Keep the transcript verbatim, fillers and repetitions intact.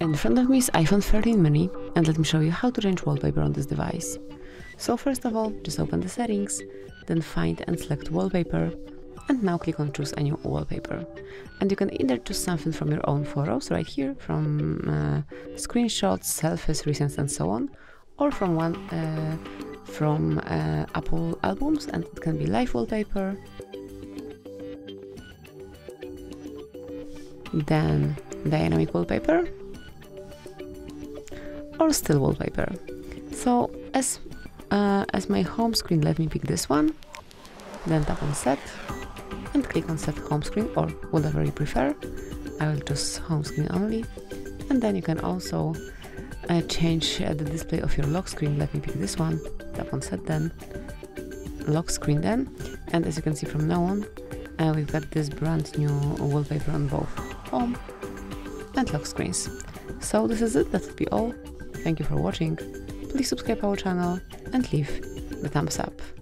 In front of me is iPhone thirteen mini, and let me show you how to change wallpaper on this device. So first of all, just open the settings, then find and select wallpaper, and now click on choose a new wallpaper. And you can either choose something from your own photos right here, from uh, screenshots, selfies, recents and so on, or from one uh, from uh, Apple albums, and it can be live wallpaper. Then dynamic wallpaper or still wallpaper. So as uh, as my home screen, let me pick this one, then tap on set and click on set home screen or whatever you prefer. I will choose home screen only, and then you can also Uh, change uh, the display of your lock screen. Let me pick this one, tap on set, then lock screen then, and as you can see from now on, uh, we've got this brand new wallpaper on both home and lock screens. So this is it, that would be all. Thank you for watching, please subscribe our channel and leave the thumbs up.